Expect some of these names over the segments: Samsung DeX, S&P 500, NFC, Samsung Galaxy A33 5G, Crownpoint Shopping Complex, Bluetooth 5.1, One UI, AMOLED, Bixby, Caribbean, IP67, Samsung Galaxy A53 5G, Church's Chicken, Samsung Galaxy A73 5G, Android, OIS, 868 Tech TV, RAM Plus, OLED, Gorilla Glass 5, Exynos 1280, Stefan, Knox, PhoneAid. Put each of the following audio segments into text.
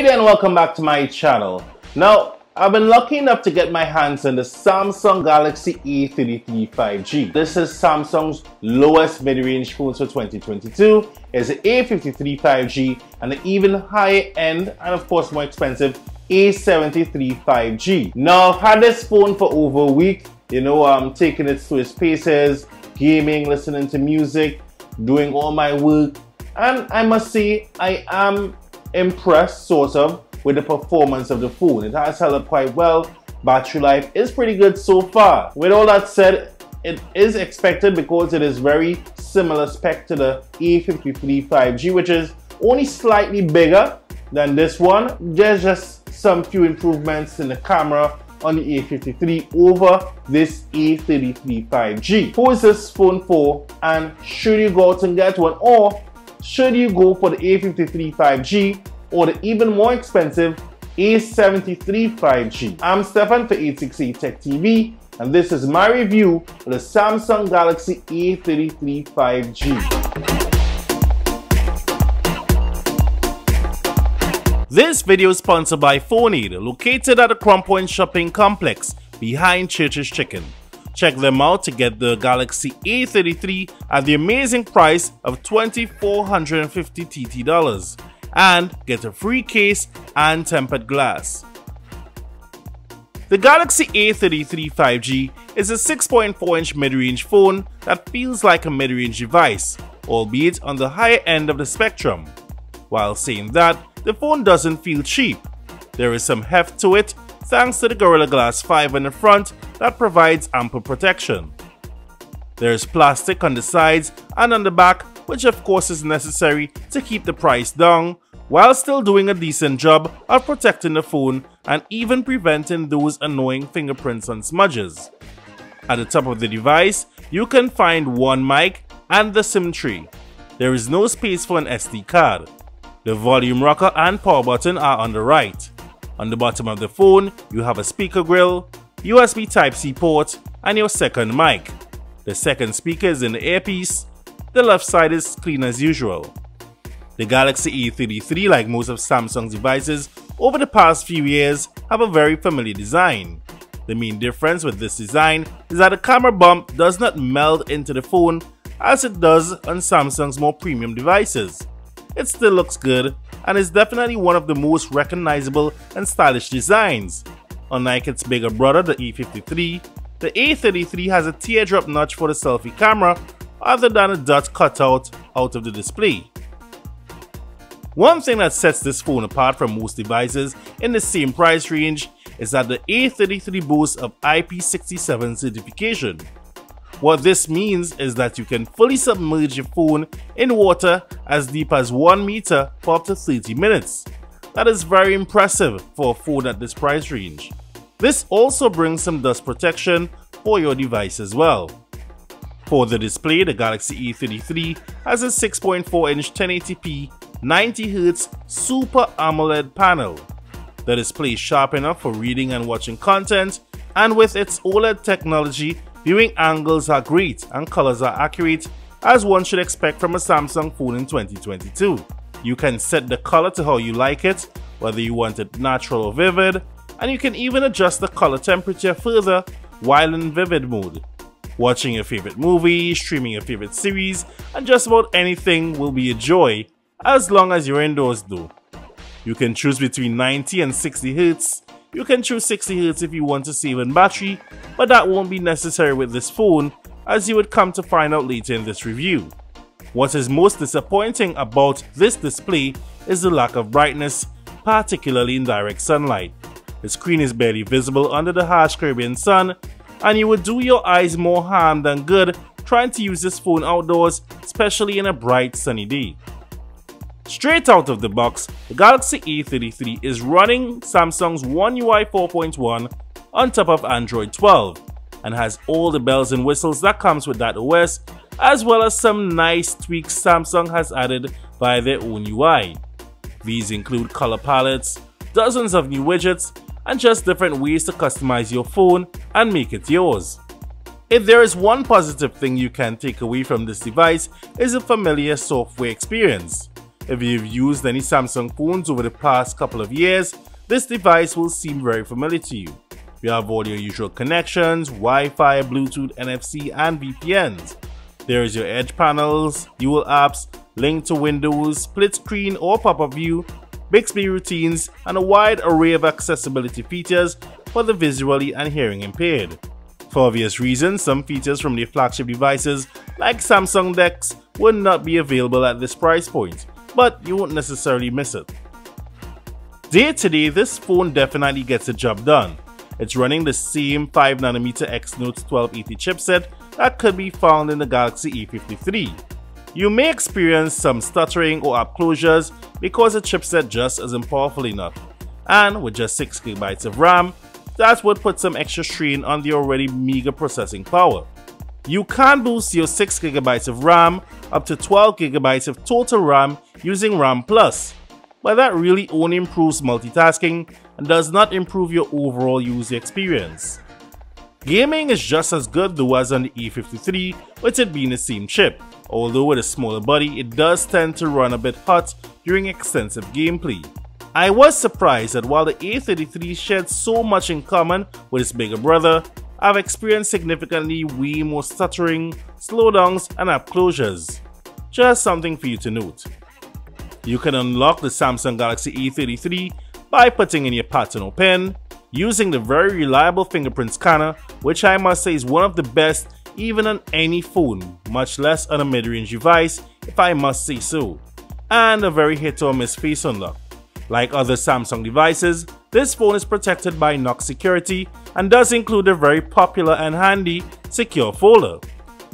Hey there and welcome back to my channel. Now, I've been lucky enough to get my hands on the Samsung Galaxy A33 5G. This is Samsung's lowest mid-range phones for 2022. It's the A53 5G and the even higher end and of course more expensive A73 5G. Now, I've had this phone for over a week, you know, taking it to its paces, gaming, listening to music, doing all my work, and I must say I am impressed sort of with the performance of the phone. It has held up quite well. Battery life is pretty good so far. With all that said, it is expected because it is very similar spec to the A53 5G, which is only slightly bigger than this one. There's just some few improvements in the camera on the A53 over this A33 5G. Who is this phone for, and should you go out and get one, or should you go for the A53 5G or the even more expensive A73 5G? I'm Stefan for 868 Tech TV, and this is my review of the Samsung Galaxy A33 5G. This video is sponsored by PhoneAid, located at the Crownpoint Shopping Complex behind Church's Chicken. Check them out to get the Galaxy A33 at the amazing price of $2,450 TT and get a free case and tempered glass. The Galaxy A33 5G is a 6.4-inch mid-range phone that feels like a mid-range device, albeit on the higher end of the spectrum. While saying that, the phone doesn't feel cheap. There is some heft to it, thanks to the Gorilla Glass 5 in the front that provides ample protection. There is plastic on the sides and on the back, which of course is necessary to keep the price down, while still doing a decent job of protecting the phone and even preventing those annoying fingerprints and smudges. At the top of the device, you can find one mic and the SIM tray. There is no space for an SD card. The volume rocker and power button are on the right. On the bottom of the phone, you have a speaker grill, USB Type-C port, and your second mic. The second speaker is in the earpiece. The left side is clean as usual. The Galaxy A33, like most of Samsung's devices over the past few years, have a very familiar design. The main difference with this design is that the camera bump does not meld into the phone as it does on Samsung's more premium devices. It still looks good and is definitely one of the most recognizable and stylish designs. Unlike its bigger brother, the A53, the A33 has a teardrop notch for the selfie camera other than a dot cutout out of the display. One thing that sets this phone apart from most devices in the same price range is that the A33 boasts of IP67 certification. What this means is that you can fully submerge your phone in water as deep as 1 meter for up to 30 minutes. That is very impressive for a phone at this price range. This also brings some dust protection for your device as well. For the display, the Galaxy A33 has a 6.4-inch 1080p 90Hz Super AMOLED panel. The display is sharp enough for reading and watching content, and with its OLED technology, viewing angles are great and colors are accurate, as one should expect from a Samsung phone in 2022. You can set the color to how you like it, whether you want it natural or vivid, and you can even adjust the color temperature further while in vivid mode. Watching your favorite movie, streaming your favorite series, and just about anything will be a joy, as long as you're indoors though. You can choose between 90 and 60 Hz. You can choose 60Hz if you want to save on battery, but that won't be necessary with this phone, as you would come to find out later in this review. What is most disappointing about this display is the lack of brightness, particularly in direct sunlight. The screen is barely visible under the harsh Caribbean sun, and you would do your eyes more harm than good trying to use this phone outdoors, especially in a bright sunny day. Straight out of the box, the Galaxy A33 is running Samsung's OneUI 4.1 on top of Android 12 and has all the bells and whistles that comes with that OS, as well as some nice tweaks Samsung has added via their own UI. These include color palettes, dozens of new widgets, and just different ways to customize your phone and make it yours. If there is one positive thing you can take away from this device, is a familiar software experience. If you've used any Samsung phones over the past couple of years, this device will seem very familiar to you. You have all your usual connections, Wi-Fi, Bluetooth, NFC, and VPNs. There is your edge panels, dual apps, link to Windows, split screen or pop-up view, Bixby routines, and a wide array of accessibility features for the visually and hearing impaired. For obvious reasons, some features from their flagship devices like Samsung DeX would not be available at this price point, but you won't necessarily miss it. Day-to-day, this phone definitely gets the job done. It's running the same 5nm Exynos 1280 chipset that could be found in the Galaxy A53. You may experience some stuttering or app closures because the chipset just isn't powerful enough, and with just 6GB of RAM, that would put some extra strain on the already meager processing power. You can boost your 6GB of RAM up to 12GB of total RAM using RAM Plus, but that really only improves multitasking and does not improve your overall user experience. Gaming is just as good though as on the A53, with it being the same chip, although with a smaller body it does tend to run a bit hot during extensive gameplay. I was surprised that while the A33 shared so much in common with its bigger brother, I've experienced significantly way more stuttering, slowdowns, and app closures. Just something for you to note. You can unlock the Samsung Galaxy A33 by putting in your pattern or pin, using the very reliable fingerprint scanner, which I must say is one of the best even on any phone, much less on a mid-range device if I must say so, and a very hit or miss face unlock. Like other Samsung devices, this phone is protected by Knox security and does include a very popular and handy secure folder.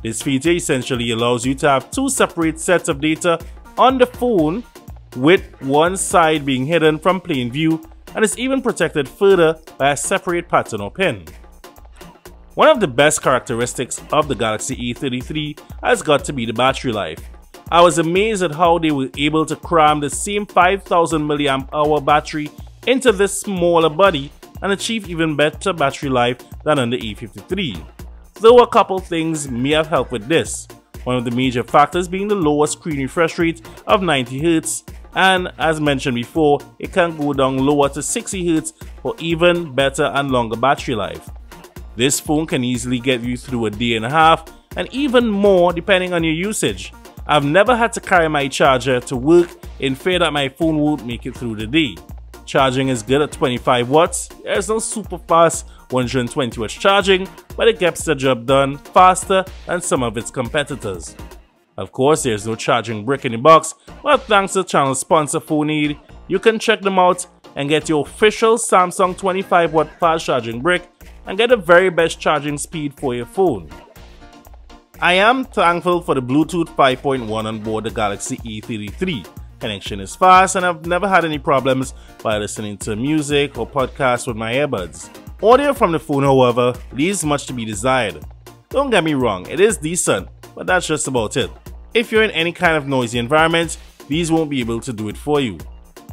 This feature essentially allows you to have two separate sets of data on the phone, with one side being hidden from plain view, and is even protected further by a separate pattern or pin. One of the best characteristics of the Galaxy A33 has got to be the battery life. I was amazed at how they were able to cram the same 5000 mAh battery into this smaller body and achieve even better battery life than on the A53. Though a couple things may have helped with this, one of the major factors being the lower screen refresh rate of 90Hz, and as mentioned before, it can go down lower to 60Hz for even better and longer battery life. This phone can easily get you through a day and a half and even more depending on your usage. I've never had to carry my charger to work in fear that my phone won't make it through the day. Charging is good at 25 watts, there's no super fast 120 watts charging, but it gets the job done faster than some of its competitors. Of course, there's no charging brick in the box, but thanks to channel sponsor PhoneAid, you can check them out and get your official Samsung 25 watt fast charging brick and get the very best charging speed for your phone. I am thankful for the Bluetooth 5.1 on board the Galaxy A33. Connection is fast and I've never had any problems by listening to music or podcasts with my earbuds. Audio from the phone, however, leaves much to be desired. Don't get me wrong, it is decent, but that's just about it. If you're in any kind of noisy environment, these won't be able to do it for you.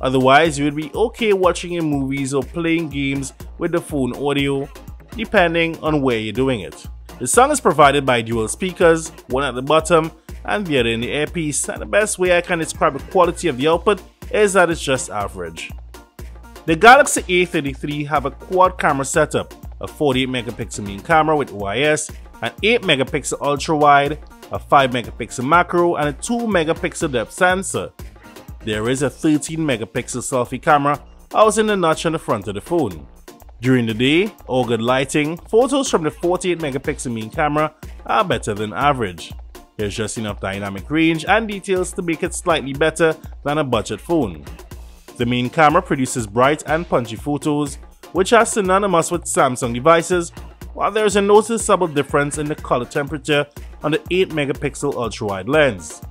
Otherwise, you would be okay watching your movies or playing games with the phone audio, depending on where you're doing it. The sound is provided by dual speakers, one at the bottom and the other in the earpiece, and the best way I can describe the quality of the output is that it's just average. The Galaxy A33 have a quad camera setup, a 48MP main camera with OIS, an 8MP ultra-wide, a 5MP macro, and a 2MP depth sensor. There is a 13MP selfie camera housing the notch on the front of the phone. During the day, all good lighting, photos from the 48MP main camera are better than average. There's just enough dynamic range and details to make it slightly better than a budget phone. The main camera produces bright and punchy photos, which are synonymous with Samsung devices, while there is a noticeable difference in the color temperature on the 8MP ultra-wide lens.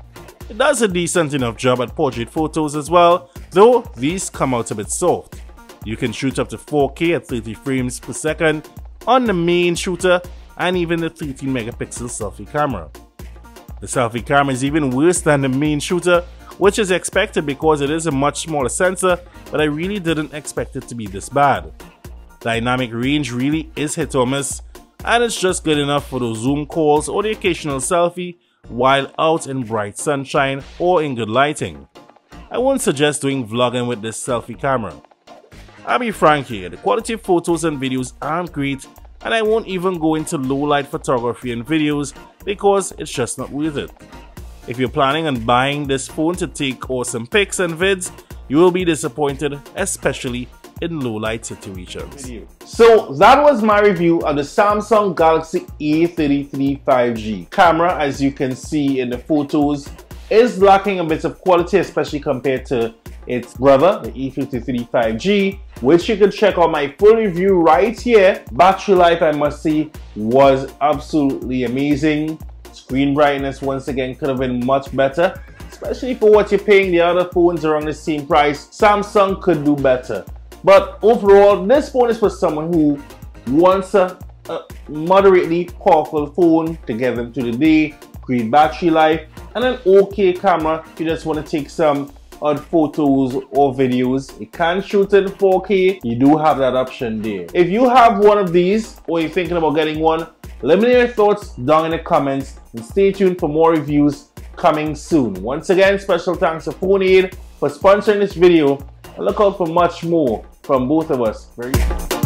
It does a decent enough job at portrait photos as well, though these come out a bit soft. You can shoot up to 4K at 30 frames per second on the main shooter and even the 13MP selfie camera. The selfie camera is even worse than the main shooter, which is expected because it is a much smaller sensor, but I really didn't expect it to be this bad. Dynamic range really is hit or miss, and it's just good enough for those Zoom calls or the occasional selfie while out in bright sunshine or in good lighting. I won't suggest doing vlogging with this selfie camera. I'll be frank here, the quality of photos and videos aren't great, and I won't even go into low-light photography and videos because it's just not worth it. If you're planning on buying this phone to take awesome pics and vids, you will be disappointed, especially in low-light situations. So that was my review of the Samsung Galaxy A33 5G. Camera, as you can see in the photos, is lacking a bit of quality, especially compared to its brother, the A53 5G, which you can check out my full review right here. Battery life, I must say, was absolutely amazing. Screen brightness, once again, could have been much better, especially for what you're paying. The other phones around the same price, Samsung could do better. But overall, this phone is for someone who wants a moderately powerful phone to get them through the day, great battery life, and an okay camera if you just want to take some odd photos or videos. You can shoot in 4K, you do have that option there. If you have one of these or you're thinking about getting one, let me know your thoughts down in the comments and stay tuned for more reviews coming soon. Once again, special thanks to PhoneAid for sponsoring this video. Look out for much more from both of us very soon.